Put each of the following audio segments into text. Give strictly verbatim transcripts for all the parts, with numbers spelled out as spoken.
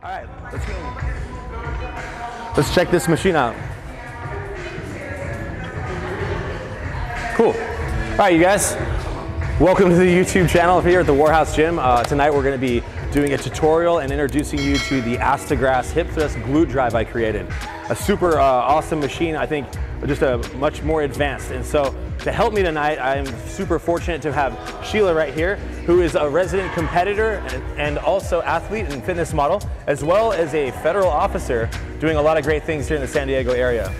All right, let's go. Let's check this machine out. Cool. All right, you guys. Welcome to the YouTube channel here at the War House Gym. Uh, tonight we're going to be doing a tutorial and introducing you to the Ass to Grass hip thrust glute drive I created. A super uh, awesome machine, I think, just a much more advanced. And so to help me tonight, I'm super fortunate to have Sheila right here, who is a resident competitor and, and also athlete and fitness model, as well as a federal officer doing a lot of great things here in the San Diego area.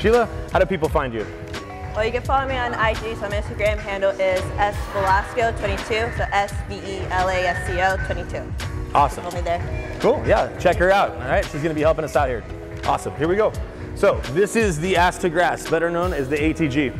Sheila, how do people find you? Well, you can follow me on I G, so my Instagram handle is S velasco twenty-two, so S V E L A S C O twenty-two. Awesome. Follow me there. Cool, yeah, check her out, all right? She's gonna be helping us out here. Awesome, here we go. So, this is the Ass to Grass, better known as the A T G. A,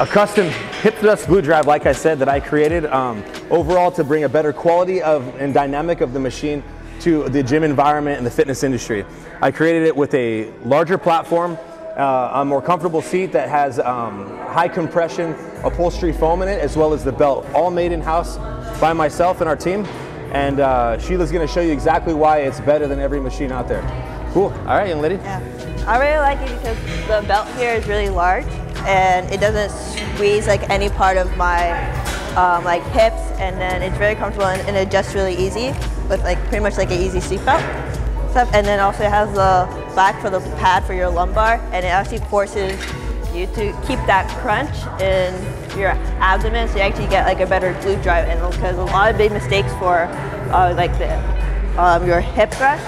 a custom hip thrust glute drive, like I said, that I created um, overall to bring a better quality of and dynamic of the machine to the gym environment and the fitness industry. I created it with a larger platform, Uh, a more comfortable seat that has um, high compression upholstery foam in it, as well as the belt, all made in-house by myself and our team. And uh, Sheila's gonna show you exactly why it's better than every machine out there. Cool, all right, young lady. Yeah. I really like it because the belt here is really large and it doesn't squeeze like any part of my um, like hips, and then it's very comfortable and, and adjusts really easy with like pretty much like an easy seat belt. And then also it has the back for the pad for your lumbar, and it actually forces you to keep that crunch in your abdomen, so you actually get like a better glute drive. And because a lot of big mistakes for uh, like the um, your hip thrust,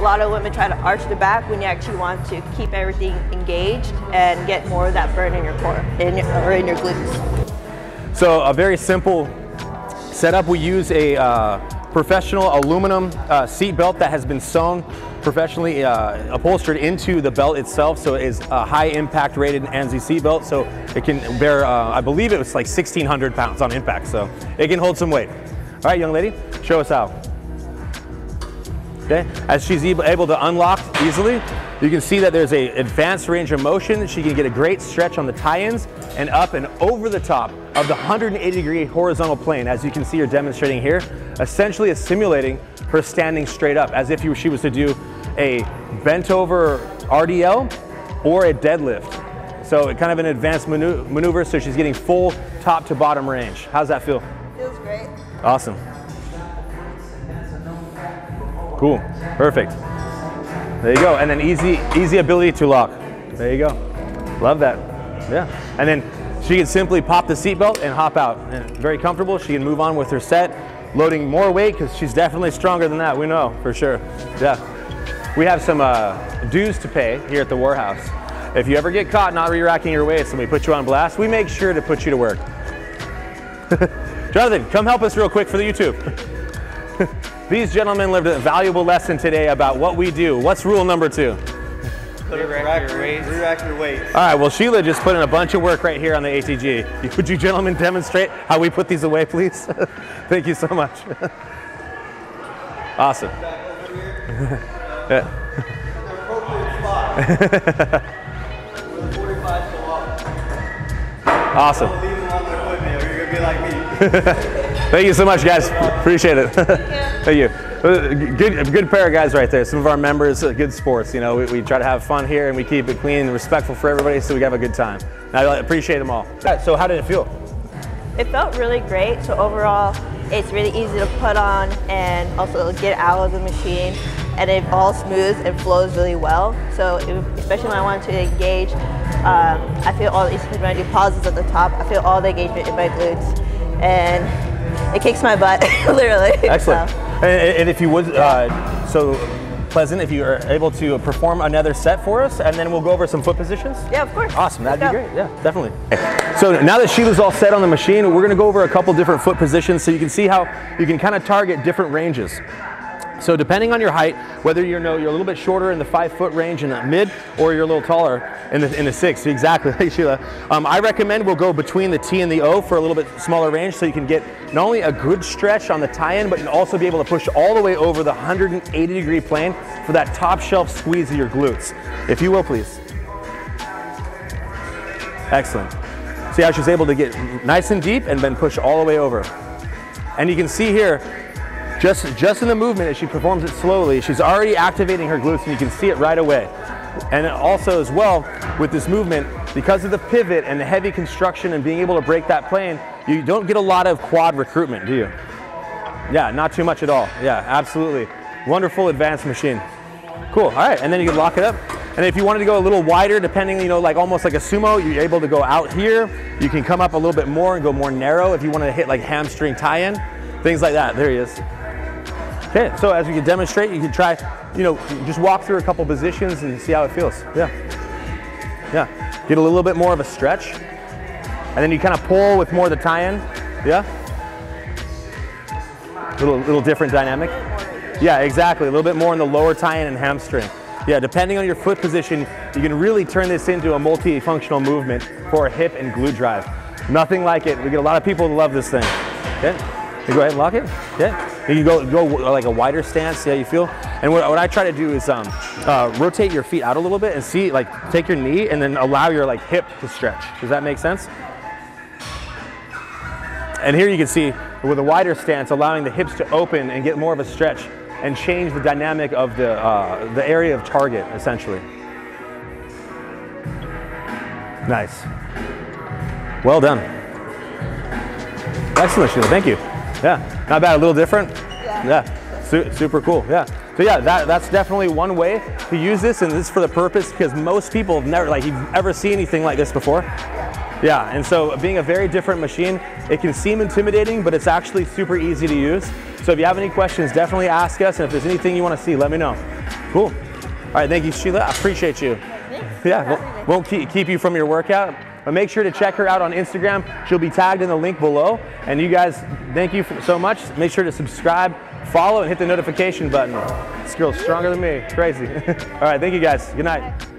a lot of women try to arch the back when you actually want to keep everything engaged and get more of that burn in your core in your, or in your glutes. So a very simple setup. We use a uh, professional aluminum uh, seat belt that has been sewn professionally uh, upholstered into the belt itself, so it is a high impact rated A N S I seat belt, so it can bear, uh, I believe it was like sixteen hundred pounds on impact, so it can hold some weight. All right, young lady, show us how. Okay, as she's able to unlock easily, you can see that there's an advanced range of motion. She can get a great stretch on the tie-ins and up and over the top of the one hundred eighty degree horizontal plane, as you can see her demonstrating here. Essentially is simulating her standing straight up, as if she was to do a bent over R D L or a deadlift. So it kind of an advanced maneuver, so she's getting full top to bottom range. How's that feel? Feels great. Awesome. Cool, perfect. There you go, and then easy easy ability to lock. There you go, love that, yeah. And then she can simply pop the seatbelt and hop out, and very comfortable. She can move on with her set, loading more weight, because she's definitely stronger than that, we know, for sure, yeah. We have some uh, dues to pay here at the War House. If you ever get caught not re-racking your weights and we put you on blast, we make sure to put you to work. Jonathan, come help us real quick for the YouTube. These gentlemen lived a valuable lesson today about what we do. What's rule number two? Re-rack your weights. Re-rack your weights. All right, well, Sheila just put in a bunch of work right here on the A T G. Would you gentlemen demonstrate how we put these away, please? Thank you so much. Awesome. Awesome. Thank you so much, guys. Appreciate it. Thank you. Good, good pair of guys right there. Some of our members, good sports. You know, we, we try to have fun here and we keep it clean and respectful for everybody, so we have a good time. And I appreciate them all. All right, so how did it feel? It felt really great. So overall, it's really easy to put on and also get out of the machine, and it all smooths and flows really well. So it, especially when I want to engage, um, I feel all, especially when I do pauses at the top, I feel all the engagement in my glutes, and it kicks my butt, literally. Excellent. So. And, and if you would, uh, so Pleasant, if you are able to perform another set for us, and then we'll go over some foot positions. Yeah, of course. Awesome, that'd be great. Yeah, definitely. So now that Sheila's all set on the machine, we're gonna go over a couple different foot positions so you can see how you can kind of target different ranges. So depending on your height, whether you're, you know, you're a little bit shorter in the five foot range in the mid, or you're a little taller in the, in the six, exactly, hey Sheila. Um, I recommend we'll go between the T and the O for a little bit smaller range, so you can get not only a good stretch on the tie-in, but you can also be able to push all the way over the one hundred eighty degree plane for that top shelf squeeze of your glutes. If you will, please. Excellent. See how she's able to get nice and deep and then push all the way over. And you can see here, Just, just in the movement as she performs it slowly, she's already activating her glutes and you can see it right away. And also as well, with this movement, because of the pivot and the heavy construction and being able to break that plane, you don't get a lot of quad recruitment, do you? Yeah, not too much at all. Yeah, absolutely. Wonderful advanced machine. Cool, all right, and then you can lock it up. And if you wanted to go a little wider, depending, you know, like almost like a sumo, you're able to go out here. You can come up a little bit more and go more narrow if you wanted to hit like hamstring tie-in, things like that. There he is. Okay, so as we can demonstrate, you can try, you know, just walk through a couple positions and see how it feels. Yeah, yeah. Get a little bit more of a stretch. And then you kind of pull with more of the tie-in. Yeah. Little, little different dynamic. Yeah, exactly. A little bit more in the lower tie-in and hamstring. Yeah, depending on your foot position, you can really turn this into a multi-functional movement for a hip and glute drive. Nothing like it. We get a lot of people that love this thing. Okay, you go ahead and lock it. Okay. You can go, go like a wider stance, see how you feel. And what, what I try to do is um, uh, rotate your feet out a little bit and see, like take your knee and then allow your like hip to stretch. Does that make sense? And here you can see with a wider stance, allowing the hips to open and get more of a stretch and change the dynamic of the, uh, the area of target, essentially. Nice. Well done. Excellent, Sheila, thank you. Yeah, not bad, a little different. Yeah, yeah. Su super cool, yeah. So yeah, that, that's definitely one way to use this, and this is for the purpose because most people have never, like you've ever seen anything like this before. Yeah. Yeah, and so being a very different machine, it can seem intimidating, but it's actually super easy to use. So if you have any questions, definitely ask us, and if there's anything you want to see, let me know. Cool. All right, thank you, Sheila, I appreciate you. Thanks. Yeah, won't keep, keep you from your workout. But make sure to check her out on Instagram. She'll be tagged in the link below. And you guys, thank you so much. Make sure to subscribe, follow, and hit the notification button. This girl's stronger than me, crazy. All right, thank you guys, good night.